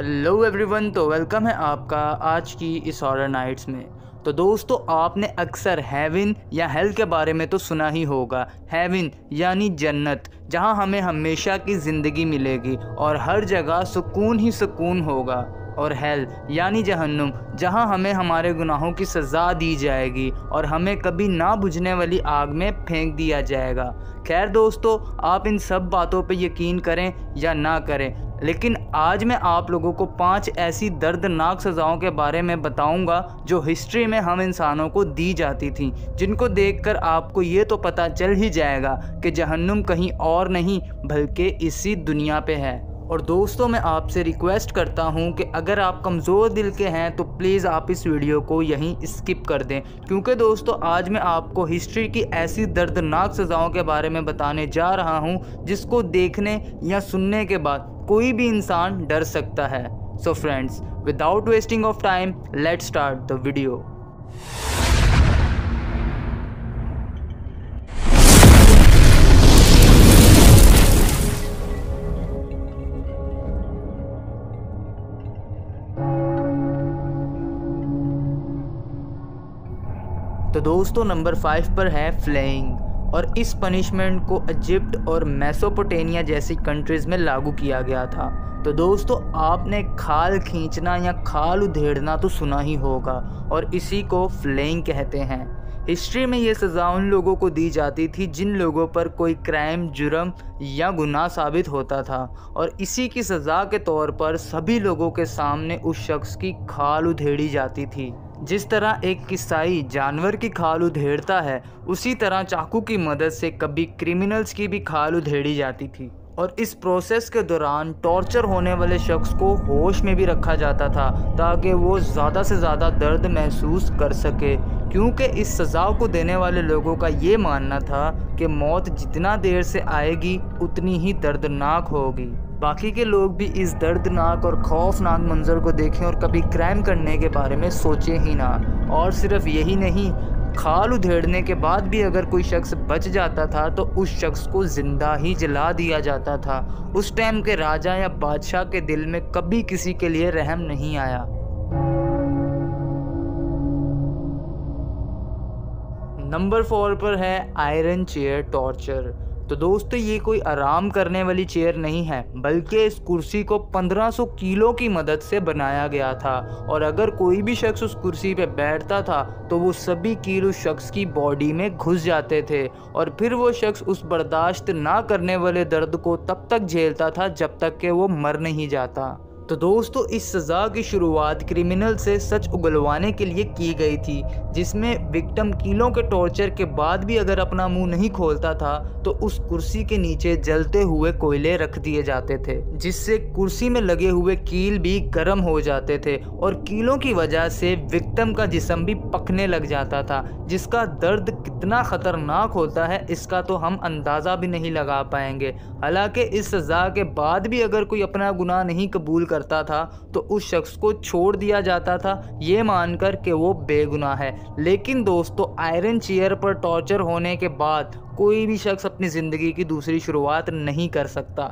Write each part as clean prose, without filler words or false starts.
Hello everyone, तो welcome है आपका आज की इस हॉरर नाइट्स में। तो दोस्तों, आपने अक्सर हेवन या हेल के बारे में तो सुना ही होगा। हेवन यानी जन्नत, जहां हमें हमेशा की ज़िंदगी मिलेगी और हर जगह सुकून ही सुकून होगा, और हेल यानी जहन्नुम, जहां हमें हमारे गुनाहों की सज़ा दी जाएगी और हमें कभी ना बुझने वाली आग में फेंक दिया जाएगा। खैर दोस्तों, आप इन सब बातों पे यकीन करें या ना करें, लेकिन आज मैं आप लोगों को 5 ऐसी दर्दनाक सज़ाओं के बारे में बताऊंगा जो हिस्ट्री में हम इंसानों को दी जाती थी, जिनको देखकर आपको ये तो पता चल ही जाएगा कि जहन्नुम कहीं और नहीं बल्कि इसी दुनिया पे है। और दोस्तों, मैं आपसे रिक्वेस्ट करता हूं कि अगर आप कमज़ोर दिल के हैं तो प्लीज़ आप इस वीडियो को यहीं स्किप कर दें, क्योंकि दोस्तों आज मैं आपको हिस्ट्री की ऐसी दर्दनाक सज़ाओं के बारे में बताने जा रहा हूं जिसको देखने या सुनने के बाद कोई भी इंसान डर सकता है। So friends, without wasting of time, let's start the video. तो दोस्तों, नंबर 5 पर है फ्लेइंग, और इस पनिशमेंट को इजिप्ट और मेसोपोटामिया जैसी कंट्रीज़ में लागू किया गया था। तो दोस्तों, आपने खाल खींचना या खाल उधेड़ना तो सुना ही होगा, और इसी को फ्लेइंग कहते हैं। हिस्ट्री में ये सज़ा उन लोगों को दी जाती थी जिन लोगों पर कोई क्राइम, जुर्म या गुनाह साबित होता था, और इसी की सज़ा के तौर पर सभी लोगों के सामने उस शख्स की खाल उधेड़ी जाती थी। जिस तरह एक किसाई जानवर की खाल उधेड़ता है, उसी तरह चाकू की मदद से कभी क्रिमिनल्स की भी खाल उधेड़ी जाती थी, और इस प्रोसेस के दौरान टॉर्चर होने वाले शख्स को होश में भी रखा जाता था ताकि वो ज़्यादा से ज़्यादा दर्द महसूस कर सके, क्योंकि इस सज़ा को देने वाले लोगों का ये मानना था कि मौत जितना देर से आएगी उतनी ही दर्दनाक होगी। बाकी के लोग भी इस दर्दनाक और खौफनाक मंजर को देखें और कभी क्राइम करने के बारे में सोचें ही ना। और सिर्फ यही नहीं, खाल उधेड़ने के बाद भी अगर कोई शख्स बच जाता था तो उस शख्स को जिंदा ही जला दिया जाता था। उस टाइम के राजा या बादशाह के दिल में कभी किसी के लिए रहम नहीं आया। नंबर 4 पर है आयरन चेयर टॉर्चर। तो दोस्तों, ये कोई आराम करने वाली चेयर नहीं है, बल्कि इस कुर्सी को 1500 किलो की मदद से बनाया गया था, और अगर कोई भी शख्स उस कुर्सी पे बैठता था तो वो सभी कील उस शख्स की बॉडी में घुस जाते थे, और फिर वो शख्स उस बर्दाश्त ना करने वाले दर्द को तब तक झेलता था जब तक कि वो मर नहीं जाता। तो दोस्तों, इस सज़ा की शुरुआत क्रिमिनल से सच उगलवाने के लिए की गई थी, जिसमें विक्टिम कीलों के टॉर्चर के बाद भी अगर अपना मुंह नहीं खोलता था तो उस कुर्सी के नीचे जलते हुए कोयले रख दिए जाते थे, जिससे कुर्सी में लगे हुए कील भी गर्म हो जाते थे, और कीलों की वजह से विक्टिम का जिस्म भी पकने लग जाता था, जिसका दर्द कितना ख़तरनाक होता है इसका तो हम अंदाज़ा भी नहीं लगा पाएंगे। हालाँकि इस सज़ा के बाद भी अगर कोई अपना गुनाह नहीं कबूल करता था तो उस शख्स को छोड़ दिया जाता था, ये मानकर कि वो बेगुनाह है। लेकिन दोस्तों, आयरन चेयर पर टॉर्चर होने के बाद कोई भी शख्स अपनी जिंदगी की दूसरी शुरुआत नहीं कर सकता।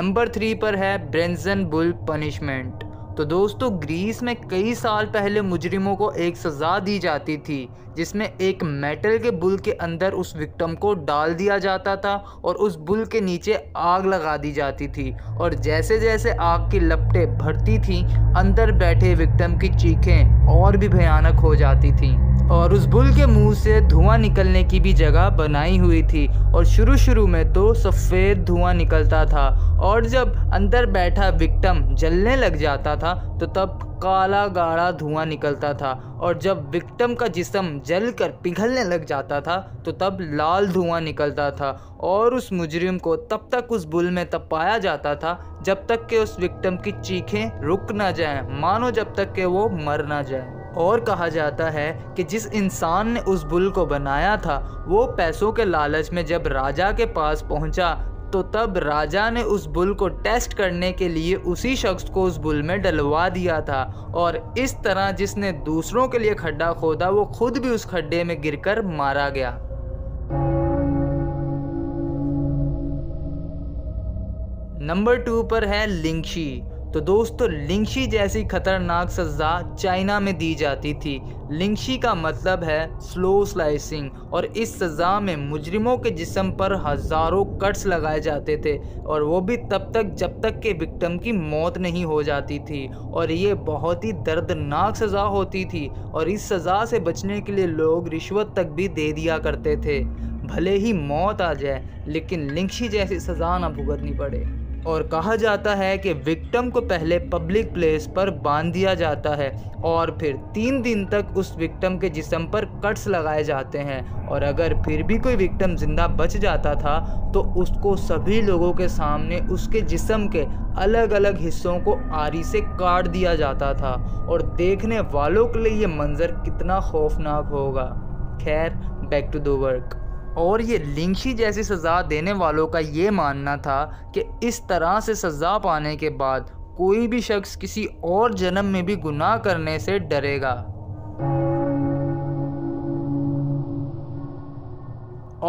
नंबर 3 पर है ब्रेंजन बुल पनिशमेंट। तो दोस्तों, ग्रीस में कई साल पहले मुजरिमों को एक सज़ा दी जाती थी, जिसमें एक मेटल के बुल के अंदर उस विक्टिम को डाल दिया जाता था और उस बुल के नीचे आग लगा दी जाती थी, और जैसे जैसे आग की लपटें भरती थीं, अंदर बैठे विक्टिम की चीखें और भी भयानक हो जाती थीं, और उस बुल के मुंह से धुआं निकलने की भी जगह बनाई हुई थी, और शुरू में तो सफ़ेद धुआं निकलता था, और जब अंदर बैठा विक्टिम जलने लग जाता था तो तब काला गाढ़ा धुआं निकलता था, और जब विक्टिम का जिस्म जलकर पिघलने लग जाता था तो तब लाल धुआं निकलता था, और उस मुजरिम को तब तक उस बुल में तपाया जाता था जब तक कि उस विक्टिम की चीखें रुक ना जाएं, मानो जब तक कि वो मर ना जाए। और कहा जाता है कि जिस इंसान ने उस बुल को बनाया था, वो पैसों के लालच में जब राजा के पास पहुंचा तो तब राजा ने उस बुल को टेस्ट करने के लिए उसी शख्स को उस बुल में डलवा दिया था, और इस तरह जिसने दूसरों के लिए खड्डा खोदा वो खुद भी उस खड्डे में गिरकर मारा गया। नंबर 2 पर है लिंगशी। तो दोस्तों लिंगशी जैसी खतरनाक सज़ा चाइना में दी जाती थी। लिंगशी का मतलब है स्लो स्लाइसिंग और इस सज़ा में मुजरिमों के जिस्म पर हज़ारों कट्स लगाए जाते थे और वो भी तब तक जब तक के विक्टिम की मौत नहीं हो जाती थी। और ये बहुत ही दर्दनाक सज़ा होती थी और इस सज़ा से बचने के लिए लोग रिश्वत तक भी दे दिया करते थे। भले ही मौत आ जाए लेकिन लिंगशी जैसी सज़ा ना भुगतनी पड़े। और कहा जाता है कि विक्टिम को पहले पब्लिक प्लेस पर बांध दिया जाता है और फिर 3 दिन तक उस विक्टिम के जिस्म पर कट्स लगाए जाते हैं और अगर फिर भी कोई विक्टिम ज़िंदा बच जाता था तो उसको सभी लोगों के सामने उसके जिस्म के अलग अलग हिस्सों को आरी से काट दिया जाता था और देखने वालों के लिए ये मंज़र कितना खौफनाक होगा। खैर बैक टू द वर्क। और ये लिंगशी जैसी सज़ा देने वालों का ये मानना था कि इस तरह से सज़ा पाने के बाद कोई भी शख्स किसी और जन्म में भी गुनाह करने से डरेगा।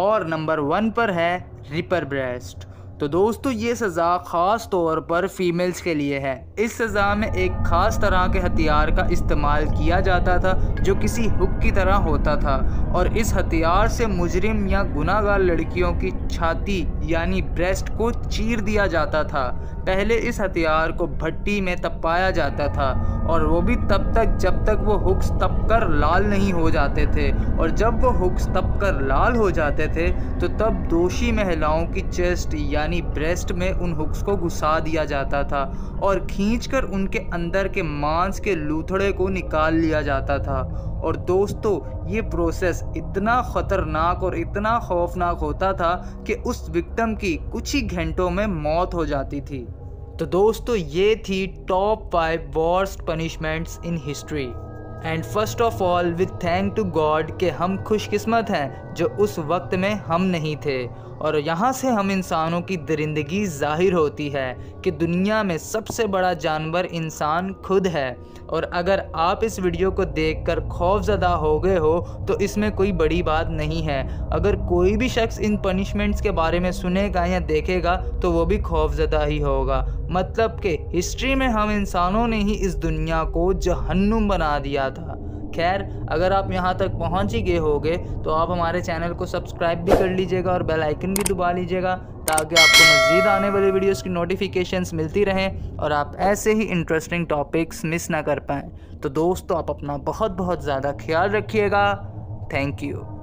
और नंबर 1 पर है रिपर ब्रेस्ट। तो दोस्तों ये सज़ा ख़ास तौर पर फीमेल्स के लिए है। इस सज़ा में एक ख़ास तरह के हथियार का इस्तेमाल किया जाता था जो किसी हुक की तरह होता था और इस हथियार से मुजरिम या गुनाहगार लड़कियों की छाती यानी ब्रेस्ट को चीर दिया जाता था। पहले इस हथियार को भट्टी में तपाया जाता था और वो भी तब तक जब तक वो हुक्स तपकर लाल नहीं हो जाते थे और जब वो हुक्स तपकर लाल हो जाते थे तो तब दोषी महिलाओं की चेस्ट यानी ब्रेस्ट में उन हुक्स को घुसा दिया जाता था और खींचकर उनके अंदर के मांस के लूथड़े को निकाल लिया जाता था। और दोस्तों ये प्रोसेस इतना ख़तरनाक और इतना खौफनाक होता था कि उस विक्टिम की कुछ ही घंटों में मौत हो जाती थी। तो दोस्तों ये थी top 5 worst punishments in history. And first of all with thank to God कि हम खुशकिस्मत हैं जो उस वक्त में हम नहीं थे। और यहाँ से हम इंसानों की दरिंदगी जाहिर होती है कि दुनिया में सबसे बड़ा जानवर इंसान खुद है। और अगर आप इस वीडियो को देखकर खौफजदा हो गए हो तो इसमें कोई बड़ी बात नहीं है। अगर कोई भी शख्स इन पनिशमेंट्स के बारे में सुनेगा या देखेगा तो वो भी खौफजदा ही होगा। मतलब कि हिस्ट्री में हम इंसानों ने ही इस दुनिया को जहन्नुम बना दिया था। खैर अगर आप यहाँ तक पहुँच ही गए होगे तो आप हमारे चैनल को सब्सक्राइब भी कर लीजिएगा और बेल आइकन भी दबा लीजिएगा ताकि आपको मज़ीद आने वाले वीडियोस की नोटिफिकेशंस मिलती रहें और आप ऐसे ही इंटरेस्टिंग टॉपिक्स मिस ना कर पाएँ। तो दोस्तों आप अपना बहुत ज़्यादा ख्याल रखिएगा। Thank you.